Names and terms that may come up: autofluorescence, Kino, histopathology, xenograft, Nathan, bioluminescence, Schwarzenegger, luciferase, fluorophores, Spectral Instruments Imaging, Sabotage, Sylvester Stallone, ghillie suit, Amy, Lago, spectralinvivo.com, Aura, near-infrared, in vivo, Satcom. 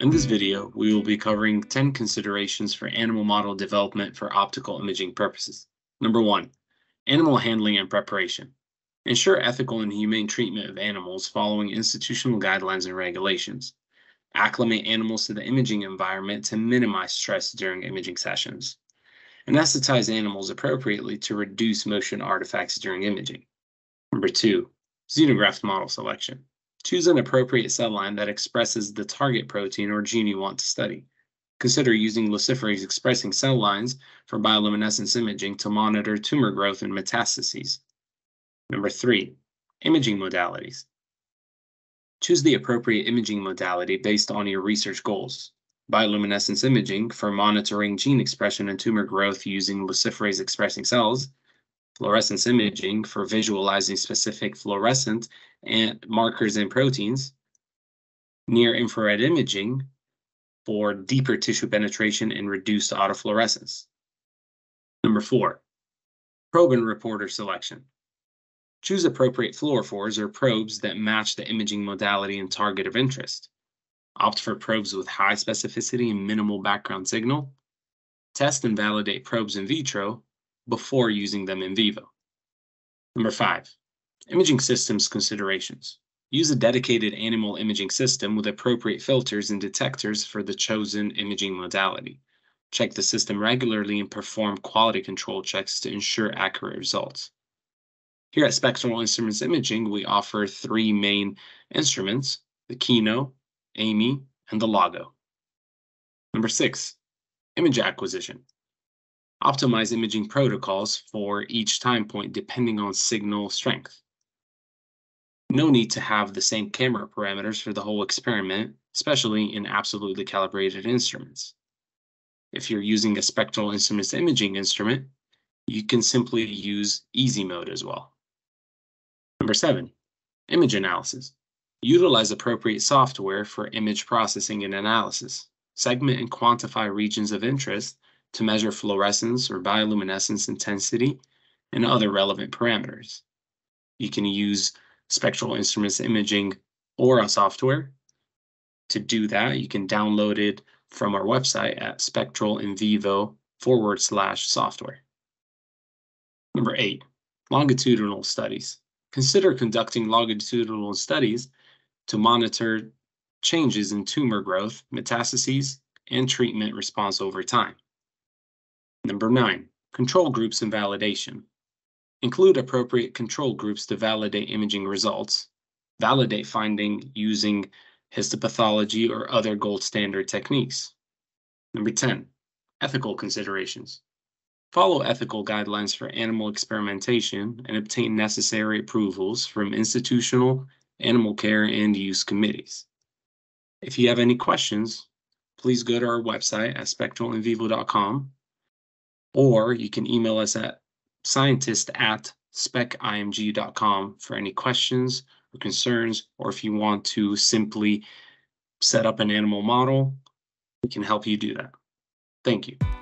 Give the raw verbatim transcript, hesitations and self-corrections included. In this video, we will be covering ten considerations for animal model development for optical imaging purposes. Number one, animal handling and preparation. Ensure ethical and humane treatment of animals following institutional guidelines and regulations. Acclimate animals to the imaging environment to minimize stress during imaging sessions. Anesthetize animals appropriately to reduce motion artifacts during imaging. Number two, xenograft model selection. Choose an appropriate cell line that expresses the target protein or gene you want to study. Consider using luciferase expressing cell lines for bioluminescence imaging to monitor tumor growth and metastases. Number three, imaging modalities. Choose the appropriate imaging modality based on your research goals. Bioluminescence imaging for monitoring gene expression and tumor growth using luciferase expressing cells. Fluorescence imaging for visualizing specific fluorescent and markers and proteins, near-infrared imaging for deeper tissue penetration and reduced autofluorescence. Number four, probe and reporter selection. Choose appropriate fluorophores or probes that match the imaging modality and target of interest. Opt for probes with high specificity and minimal background signal. Test and validate probes in vitro before using them in vivo. Number five, imaging systems considerations. Use a dedicated animal imaging system with appropriate filters and detectors for the chosen imaging modality. Check the system regularly and perform quality control checks to ensure accurate results. Here at Spectral Instruments Imaging, we offer three main instruments, the Kino, Amy, and the Lago. Number six, image acquisition. Optimize imaging protocols for each time point depending on signal strength. No need to have the same camera parameters for the whole experiment, especially in absolutely calibrated instruments. If you're using a spectral instruments imaging instrument, you can simply use easy mode as well. Number seven, image analysis. Utilize appropriate software for image processing and analysis. Segment and quantify regions of interest to measure fluorescence or bioluminescence intensity and other relevant parameters. You can use Spectral Instruments Imaging Aura software. To do that, you can download it from our website at spectralinvivo forward slash software. Number eight, longitudinal studies. Consider conducting longitudinal studies to monitor changes in tumor growth, metastases, and treatment response over time. Number nine, control groups and validation. Include appropriate control groups to validate imaging results. Validate finding using histopathology or other gold standard techniques. Number ten, ethical considerations. Follow ethical guidelines for animal experimentation and obtain necessary approvals from institutional animal care and use committees. If you have any questions, please go to our website at spectral in vivo dot com. Or you can email us at scientist at spec I M G dot com for any questions or concerns, or if you want to simply set up an animal model, we can help you do that. Thank you.